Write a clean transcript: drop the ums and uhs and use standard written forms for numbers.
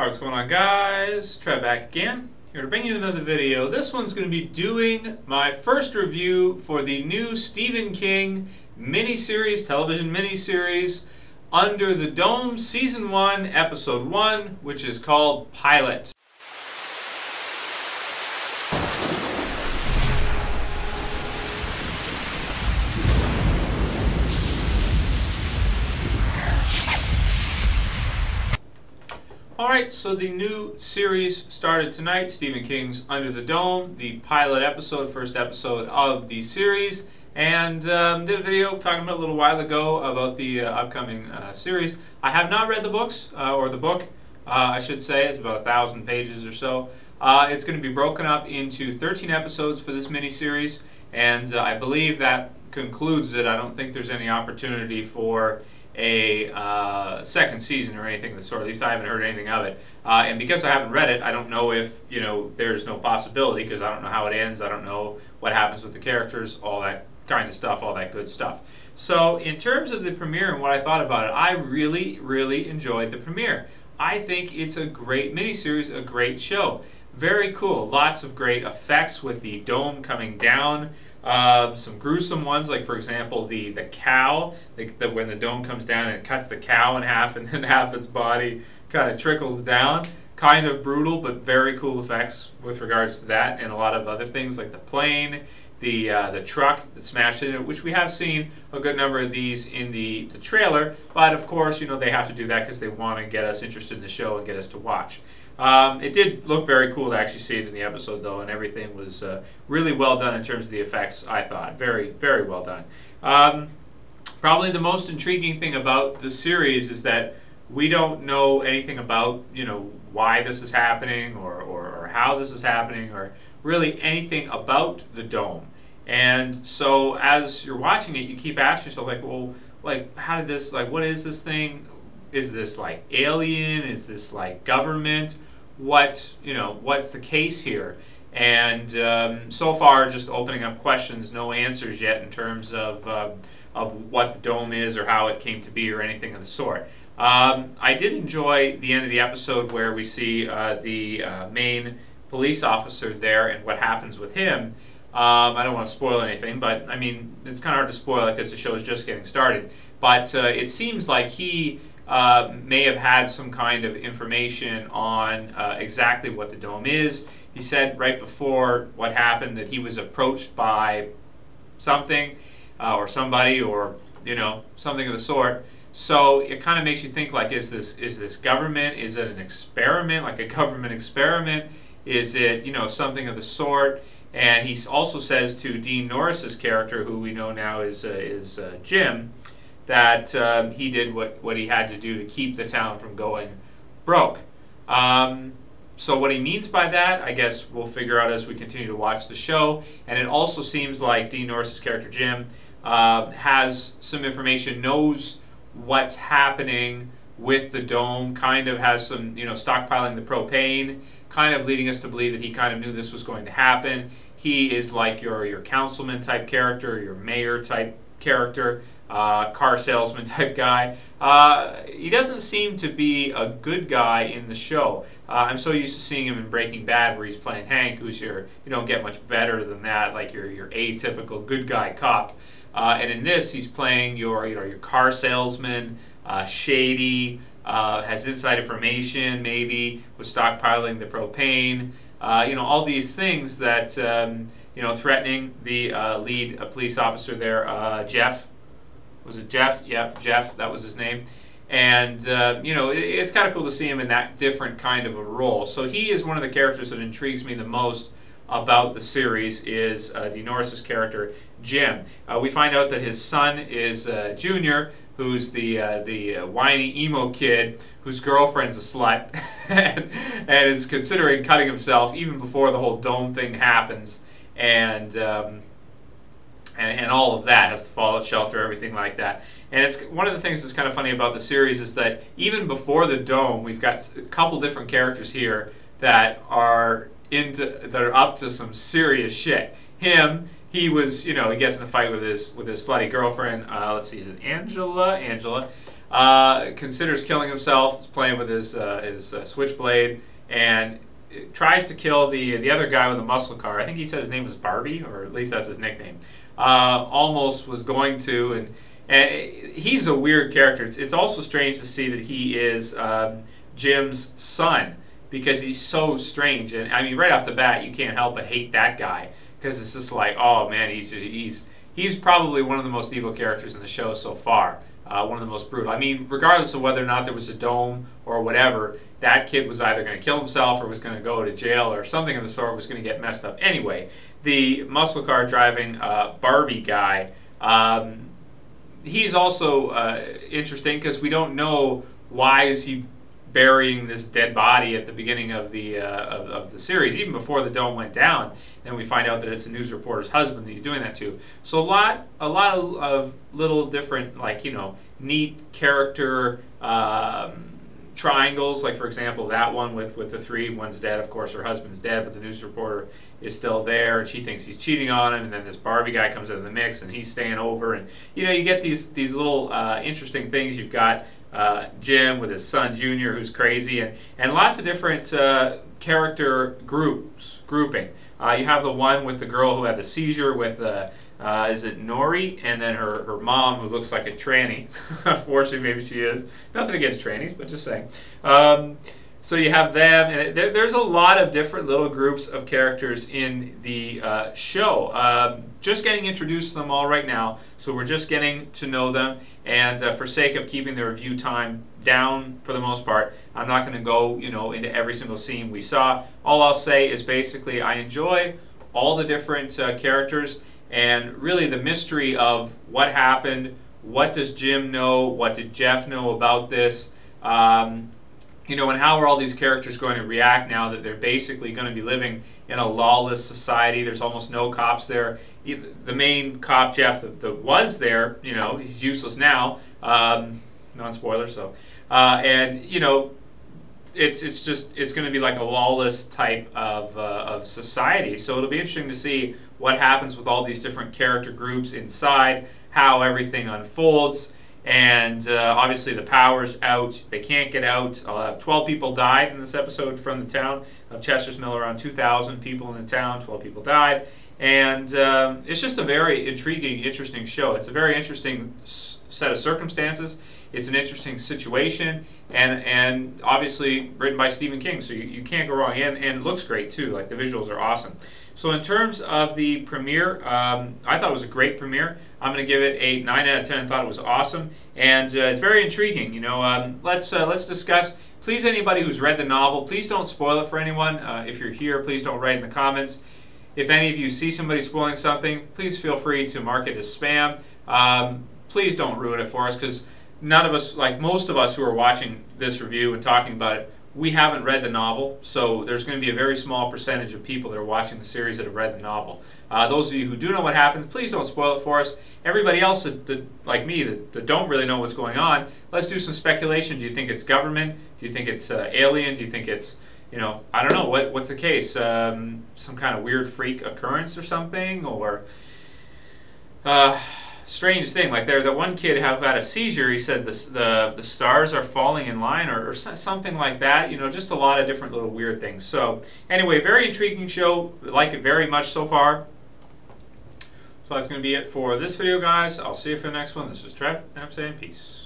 Alright, what's going on, guys? Trev back again, here to bring you another video. This one's going to be doing my first review for the new Stephen King miniseries, television miniseries, Under the Dome, Season 1, Episode 1, which is called Pilot. Alright, so the new series started tonight, Stephen King's Under the Dome, the pilot episode, first episode of the series, and did a video talking about a little while ago about the upcoming series. I have not read the books, or the book, I should say. It's about 1,000 pages or so. It's going to be broken up into 13 episodes for this miniseries, and I believe that concludes it. I don't think there's any opportunity for a second season or anything of the sort. At least I haven't heard anything of it. And because I haven't read it, I don't know if, you know, there's no possibility, because I don't know how it ends. I don't know what happens with the characters, all that kind of stuff, all that good stuff. So in terms of the premiere and what I thought about it, I really, really enjoyed the premiere. I think it's a great miniseries, a great show. Very cool. Lots of great effects with the dome coming down. Some gruesome ones, like for example the cow. When the dome comes down and it cuts the cow in half, and then half its body kind of trickles down. Kind of brutal, but very cool effects with regards to that, and a lot of other things like the plane, the truck that smashed in it, which we have seen a good number of these in the trailer. But of course, you know, they have to do that because they want to get us interested in the show and get us to watch. It did look very cool to actually see it in the episode, though, and everything was really well done in terms of the effects, I thought. Very, very well done. Probably the most intriguing thing about the series is that we don't know anything about, you know, why this is happening or how this is happening, or really anything about the dome. And so as you're watching it, you keep asking yourself, like, well, like, how did this, like, what is this thing? Is this like alien? Is this like government? What, you know, what's the case here? And so far, just opening up questions, no answers yet in terms of what the dome is or how it came to be or anything of the sort. I did enjoy the end of the episode where we see the main police officer there and what happens with him. I don't want to spoil anything, but I mean, it's kind of hard to spoil it because the show is just getting started. But it seems like he may have had some kind of information on exactly what the dome is. He said right before what happened that he was approached by something or somebody, or, you know, something of the sort. So it kind of makes you think, like, is this government? Is it an experiment, like a government experiment? Is it, you know, something of the sort? And he also says to Dean Norris's character, who we know now is Jim, that he did what he had to do to keep the town from going broke. So what he means by that, I guess we'll figure out as we continue to watch the show. And it also seems like Dean Norris's character, Jim, has some information, knows what's happening with the dome, kind of has some, you know, stockpiling the propane, kind of leading us to believe that he kind of knew this was going to happen. He is like your councilman type character, your mayor type character, car salesman type guy. He doesn't seem to be a good guy in the show. I'm so used to seeing him in Breaking Bad, where he's playing Hank, who's your, you don't get much better than that, like your atypical good guy cop. And in this, he's playing your, you know, your car salesman, shady, has inside information, maybe was stockpiling the propane. You know, all these things that, you know, threatening the lead police officer there, Jeff. Was it Jeff? Yeah, Jeff, that was his name. And, you know, it's kind of cool to see him in that different kind of a role. So he is one of the characters that intrigues me the most about the series, is Dean Norris's character, Jim. We find out that his son is Junior, who's the whiny emo kid whose girlfriend's a slut and is considering cutting himself even before the whole dome thing happens. And all of that, has the fallout shelter, everything like that. And it's one of the things that's kind of funny about the series is that even before the dome, we've got a couple different characters here that are up to some serious shit. Him, he was, you know, he gets in a fight with his slutty girlfriend. Let's see, is it Angela? Angela. considers killing himself, playing with his switchblade, and tries to kill the other guy with a muscle car. I think he said his name was Barbie, or at least that's his nickname. Almost was going to, and he's a weird character. It's also strange to see that he is Jim's son, because he's so strange. And I mean, right off the bat, you can't help but hate that guy, because it's just like, oh man, he's probably one of the most evil characters in the show so far. One of the most brutal. I mean, regardless of whether or not there was a dome or whatever, that kid was either going to kill himself or was going to go to jail or something of the sort, was going to get messed up. Anyway, the muscle car driving Barbie guy, he's also interesting, because we don't know why is he burying this dead body at the beginning of the series, even before the dome went down. Then we find out that it's a news reporter's husband that he's doing that to. So a lot of little different, like, you know, neat character triangles. Like, for example, that one with the three, one's dead, of course, her husband's dead, but the news reporter is still there, and she thinks he's cheating on him. And then this Barbie guy comes into the mix, and he's staying over. And you know, you get these little interesting things. You've got Jim with his son Junior, who's crazy, and lots of different character grouping. You have the one with the girl who had the seizure with is it Nori, and then her mom, who looks like a tranny. Unfortunately, maybe she is. Nothing against trannies, but just saying. So you have them, and there's a lot of different little groups of characters in the show. Just getting introduced to them all right now, so we're just getting to know them, and for sake of keeping the review time down for the most part, I'm not going to go, you know, into every single scene we saw. All I'll say is basically I enjoy all the different characters, and really the mystery of what happened, what does Jim know, what did Jeff know about this, you know, and how are all these characters going to react now that they're basically going to be living in a lawless society? There's almost no cops there. The main cop, Jeff, that was there, you know, he's useless now. Non-spoiler, so. And, you know, it's just, it's going to be like a lawless type of society. So it'll be interesting to see what happens with all these different character groups inside, how everything unfolds. And obviously the power's out. They can't get out. 12 people died in this episode from the town of Chester's Mill. Around 2,000 people in the town. 12 people died. And it's just a very intriguing, interesting show. It's a very interesting set of circumstances. It's an interesting situation. And obviously written by Stephen King, so you can't go wrong. And it looks great, too. Like, the visuals are awesome. So in terms of the premiere, I thought it was a great premiere. I'm going to give it a 9 out of 10. I thought it was awesome, and it's very intriguing. You know, let's discuss. Please, anybody who's read the novel, please don't spoil it for anyone. If you're here, please don't write in the comments. If any of you see somebody spoiling something, please feel free to mark it as spam. Please don't ruin it for us, because none of us, like most of us who are watching this review and talking about it, we haven't read the novel, so there's going to be a very small percentage of people that are watching the series that have read the novel. Those of you who do know what happens, please don't spoil it for us. Everybody else like me that don't really know what's going on, let's do some speculation. Do you think it's government? Do you think it's alien? Do you think it's, you know, I don't know, what's the case? Some kind of weird freak occurrence or something? Or strange thing, like that one kid who had a seizure, he said the stars are falling in line, or something like that. You know, just a lot of different little weird things. So anyway, very intriguing show. I like it very much so far. So that's going to be it for this video, guys. I'll see you for the next one. This is Trev, and I'm saying peace.